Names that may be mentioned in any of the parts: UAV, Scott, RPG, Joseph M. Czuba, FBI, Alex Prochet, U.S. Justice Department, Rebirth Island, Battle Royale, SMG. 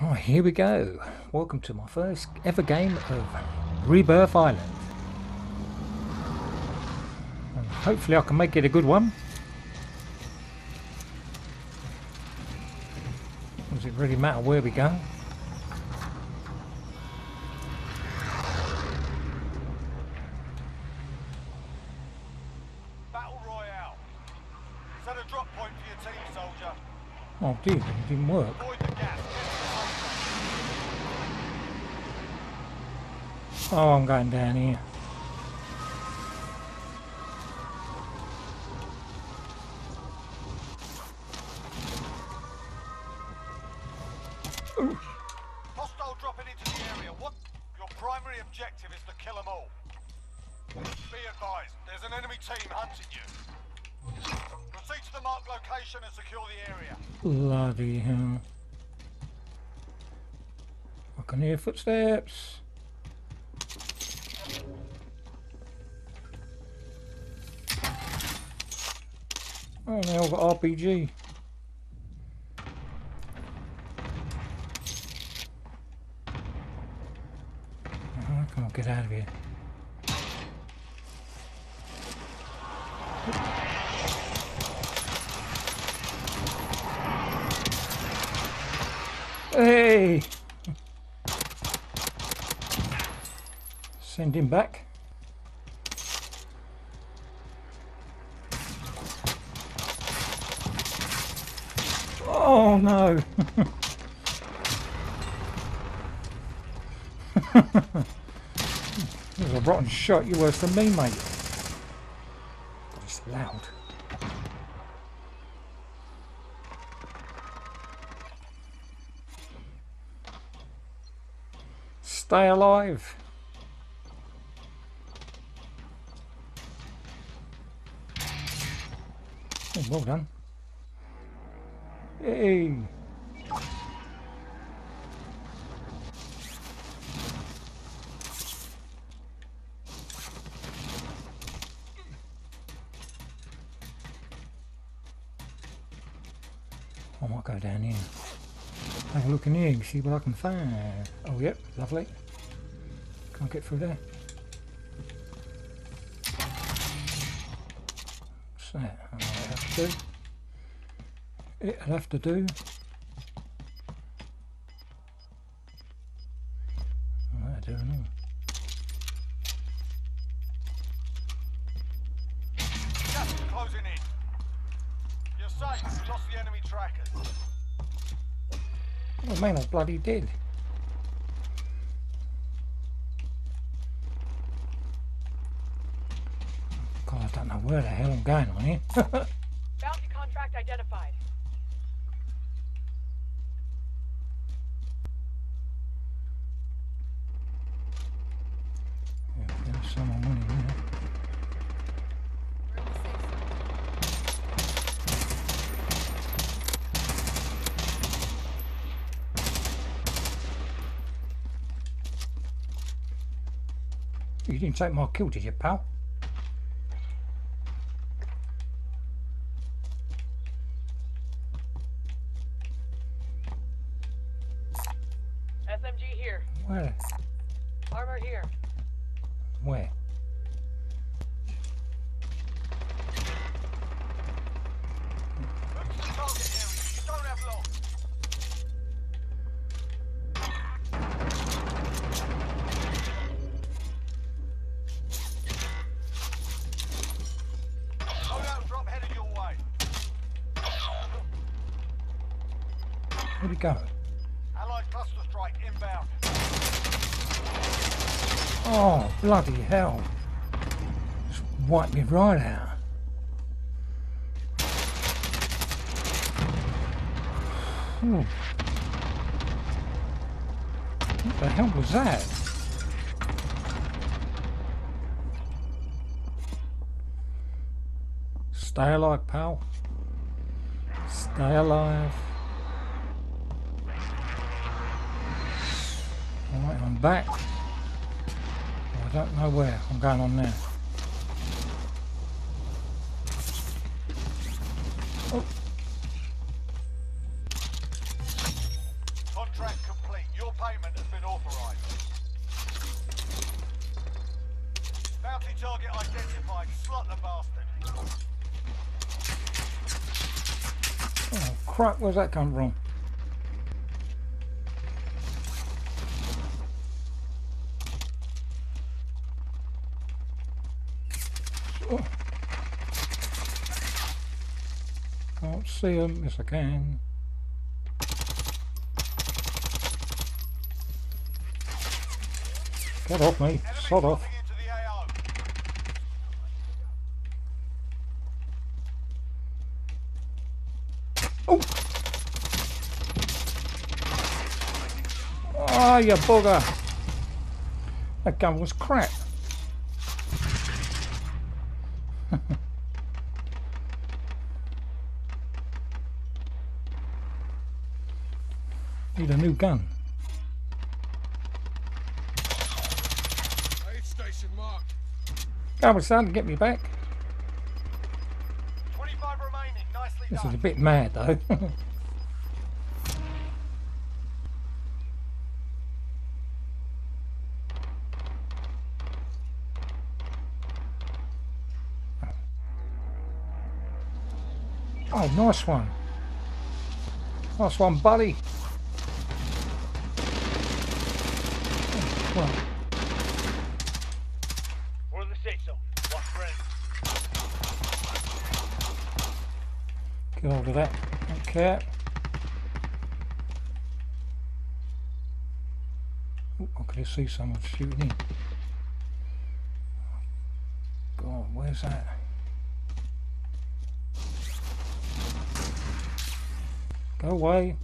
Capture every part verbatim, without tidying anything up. Right, here we go. Welcome to my first ever game of Rebirth Island. And hopefully I can make it a good one. Does it really matter where we go? Battle Royale. Set a drop point for your team, soldier. Oh, dude, it didn't work. Oh, I'm going down here. Hostile dropping into the area. What? Your primary objective is to kill them all. Be advised, there's an enemy team hunting you. Proceed to the marked location and secure the area. Bloody hell. I can hear footsteps. Oh, now I've got R P G. I can't get out of here. Hey! Send him back. Oh no! That was a rotten shot, you're worse than me, mate. God, it's loud. Stay alive. Oh, well done. Hey. I might go down here. Have a look in here and see what I can find. Oh yep, lovely. Can't get through there. So I might have to do. It'll have to do. I don't know. Gas is closing in. You're safe. You lost the enemy trackers. Oh man, I bloody did. God, I don't know where the hell I'm going on here. Bounty contract identified. Someone winning here. You didn't take my kill, did you, pal? S M G here. Where? Armor here. Where? Where'd he go? Allied cluster strike inbound. Oh, bloody hell. Just wiped me right out. Ooh. What the hell was that? Stay alive, pal. Stay alive. Alright, I'm back. I don't know where I'm going on now. Oh. Contract complete. Your payment has been authorized. Bounty target identified. Slot the bastard. Oh crap, where's that come from? Oh. Can't see them. Yes, I can. Get off me. Sod off. Oh! Ah, oh, you bugger! That gun was crap. Need a new gun. Aid station marked. That was starting to get me back. twenty-five remaining. Nicely done. This is a bit mad though. Oh, nice one. Nice one, buddy. Well. We're in the safe zone. Watch for it. Get hold of that. Don't care. Oh, I could see someone shooting. God, where's that? Go away.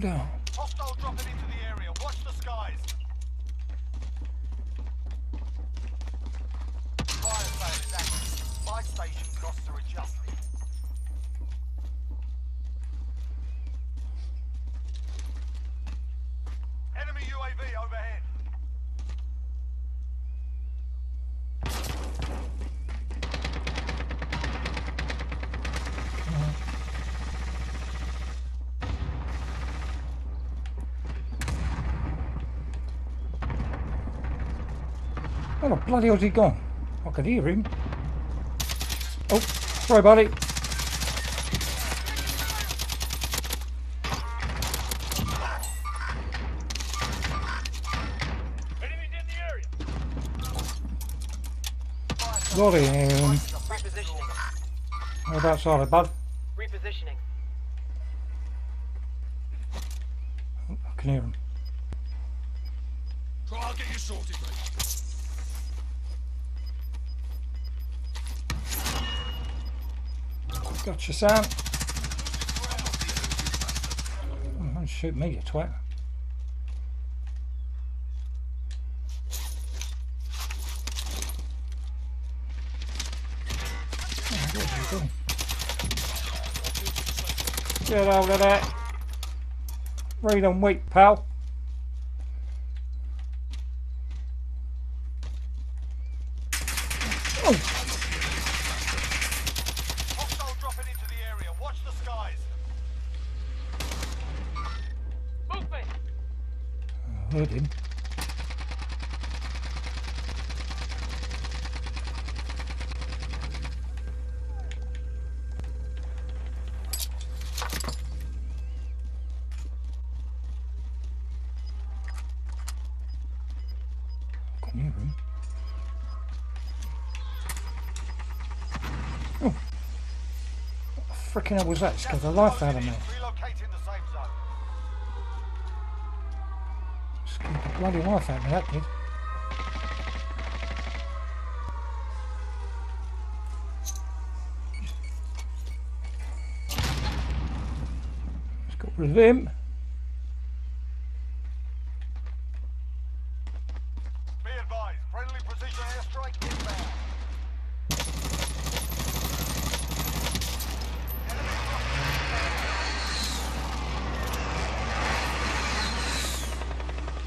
Down. Hostile dropping into the area. Watch the skies. Fire sale is active. My station costs are adjusted. Enemy U A V overhead. Where the bloody hell's he gone? I could hear him. Oh, sorry buddy. Enemies in the area. Got him. Whereabouts are they, bud? Repositioning. Oh, I can hear him. I'll get you sorted, mate. Gotcha, Sam. Oh, don't shoot me, you twat. Oh, get out of that. Read and weep, pal. Oh. Heard him. I can hear him. Oh, what the frickin' hell was that? Scared the life out of me. Bloody life out of that kid. up with him. Be advised, friendly precision airstrike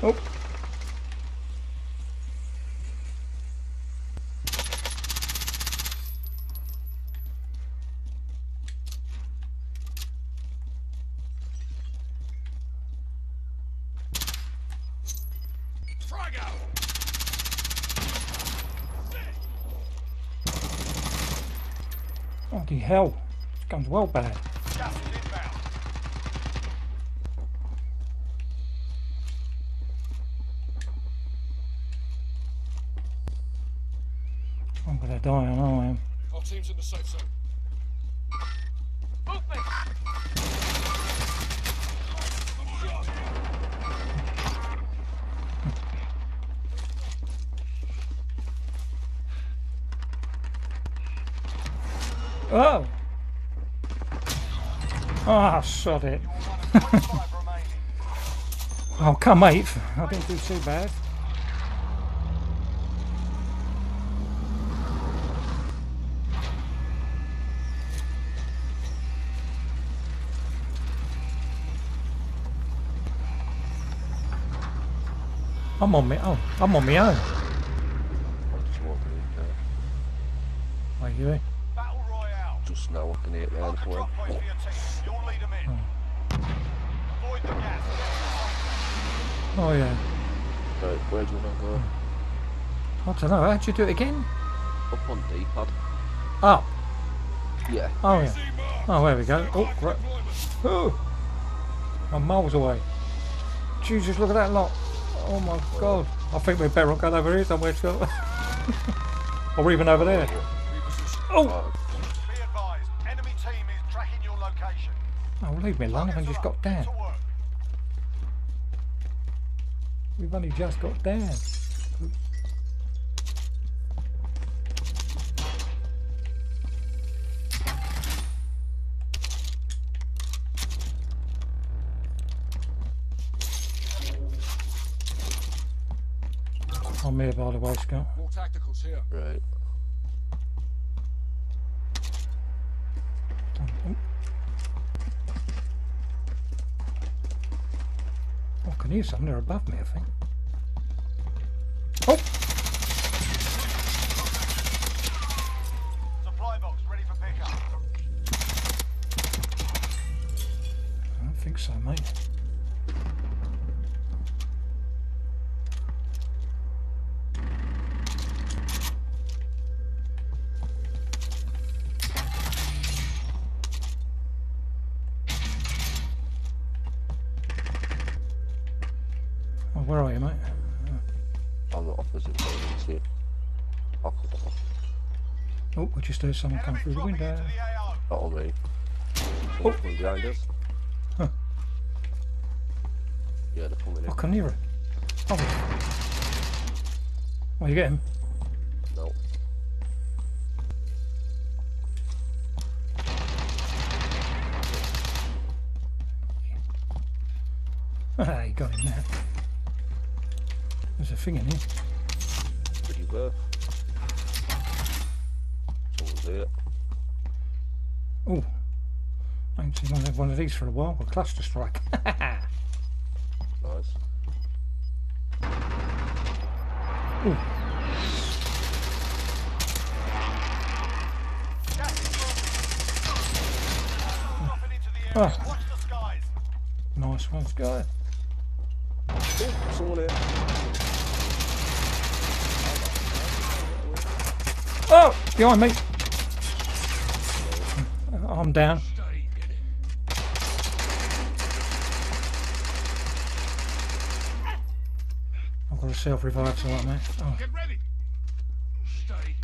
inbound. Oh. Bloody hell, this gun's well bad. I'm gonna die, I know I am. Our team's in the safe zone. Oh! Ah, oh, sod it. I'll come eighth. I didn't do too bad. I'm on me. Oh, I'm on my own. Are you there? Just now I can hit the end for him. Oh yeah. Right, where do you want to go? I don't know, how'd you do it again? Up on D pad. Up? Yeah. Oh yeah. Oh, there we go. Oh, right. Oh, I'm miles away. Jesus, look at that lot. Oh my god. I think we'd better not go over here somewhere, Scott. Or even over there. Oh! Oh, leave me alone, I've only just got down. We've only just got down. I'm here, by the way, Scott. More tacticals here. Right. I can hear something, they're above me, I think. Oh! Supply box ready for pickup. I don't think so, mate. Where are you, mate? I'm the opposite side, you can see it. Oh, I just heard someone come through the window. Not on me. Oh. Behind us. Huh. Yeah, they're coming in. I can hear it. Oh. Oh, you get him? No. Ah, you got him now. There's a thing in here. Pretty birth. Someone's here. Oh, I haven't seen one of these for a while. A cluster strike. Nice. Ooh. Ah. Nice one, Scott. Oh, someone here. Oh! Behind me! I'm down. I've got a self-revive so like that. Oh. Get ready! Stay.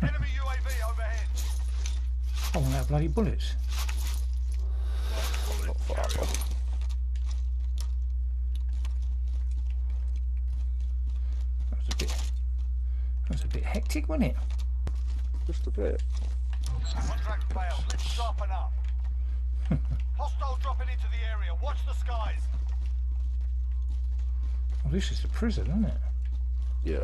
Enemy U A V overhead. I want that bloody bullets. That was a bit hectic, wasn't it? Just a bit. Contract failed. sharpen up. Hostile dropping into the area. Watch the skies. Well, this is the prison, isn't it? Yeah.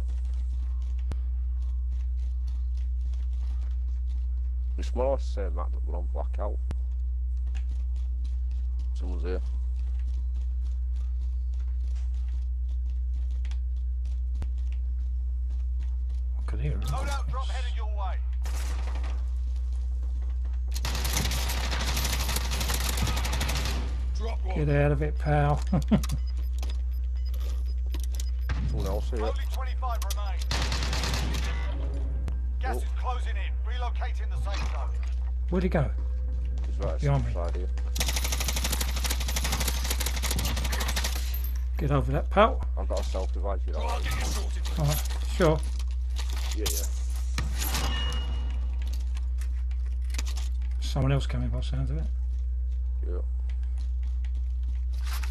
It's more or less saying that, but we're on blackout. Someone's here. I could hear him. Load out, drop headed your way. Drop one. Get out of it, pal. Someone else here. Only twenty-five remain. Gas is closing in. Relocating the safe zone. Where'd he go? He's right behind me. Here. Get over that, pal. I've got a self device. You know. I'll get you sorted. All right, sure. Yeah, yeah. Someone else coming by sounds of it. Yeah.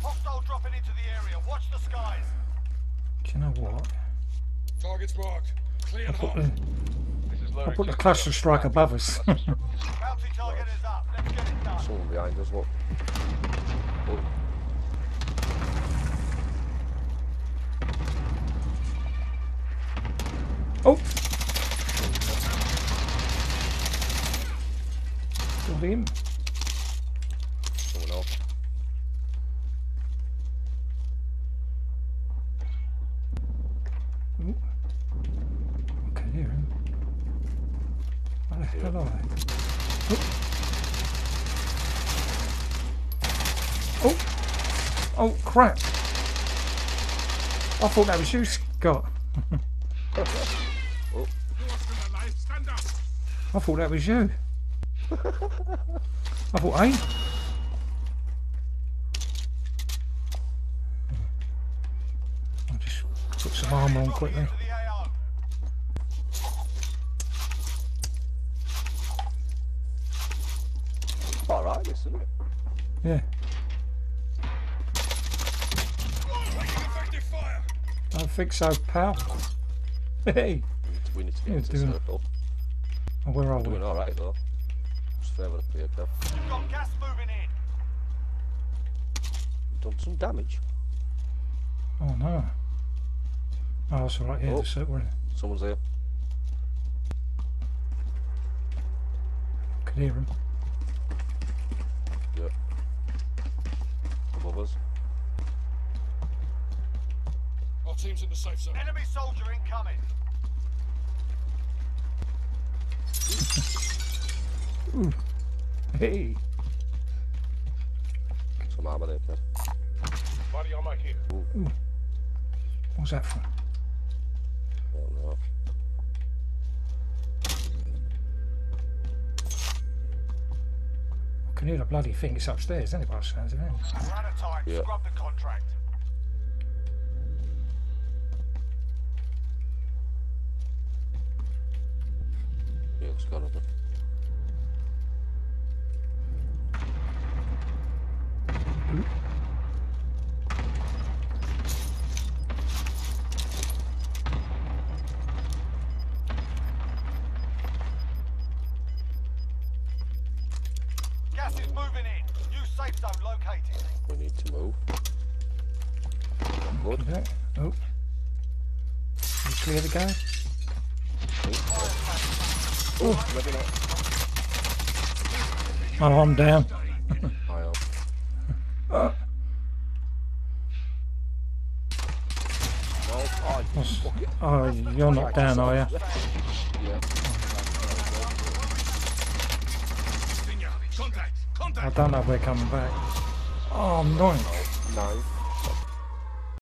Hostile dropping into the area. Watch the skies. Do you know what? Target's marked. Clear and hot. I put the cluster strike above us. Bounty target is up. Let's get it done. Someone behind us, look. Oh. Oh! Killed him. Someone else. Oh. I can hear him. Where the hell are they? Oh! Oh! Oh crap! I thought that was you, Scott. Oh. I thought that was you. I thought, eh? I'll just put some armour on quickly. It's alright, isn't it? Yeah. Don't think so, pal. Hey! We need to get into the circle. Oh, where are we? Doing alright though. Just further up here, Kev. You've got gas moving in! You've done some damage. Oh no. Oh, it's alright here, oh. The circle, isn't it? Someone's here. I can hear him. Yep. Above us. Our team's in the safe zone. Enemy soldier incoming! Ooh. Hey! Some armor there, Kev. Body armor here. Ooh. Ooh. What's that from? I don't know. I can hear the bloody thing. It's upstairs, isn't it? By the sounds of it. We're out of time. Yeah. Scrub the contract. Got it. Gas is moving in. New safe zone located. We need to move. I'm good. Okay. Oh. You clear the guy? Oh, oh, I'm down. uh. Oh, you're not down, are you? I don't know if we're coming back. Oh, no. No.